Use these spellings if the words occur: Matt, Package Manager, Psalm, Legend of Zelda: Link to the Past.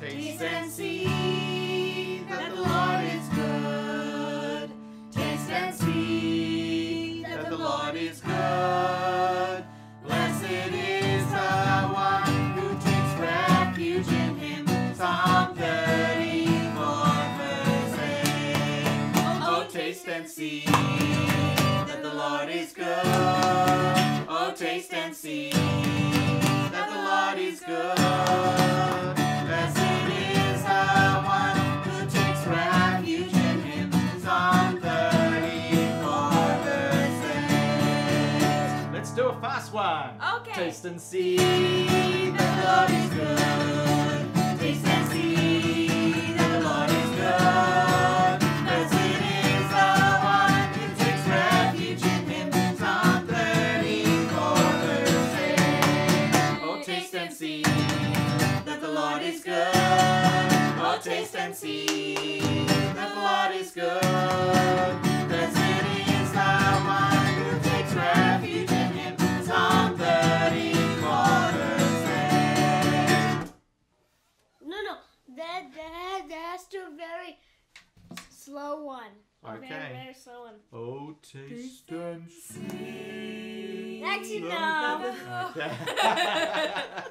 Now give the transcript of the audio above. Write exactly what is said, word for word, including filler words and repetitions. Taste and see that the Lord is good. Taste and see that the Lord is good. Blessed is the one who takes refuge in him. Psalm thirty-four, verse eight. Oh, taste and see that the Lord is good. Oh, taste and see that the Lord is good. Blessed is the one who takes refuge in him. Psalm thirty-four, verse eight. Let's do a fast one. Okay. Taste and see that the Lord is good. Taste and see that the Lord is good. Blessed is the one who takes refuge in him. Psalm thirty-four, verse eight. Oh, taste and see that the Lord is good. Oh, taste and see that the Lord is good. Blessed is the one who takes refuge in him. Psalm thirty-four, verse eight. No, no, that, that, that's the very slow one. Okay. Very, very slow one. Oh, taste, taste and see. Actually, no.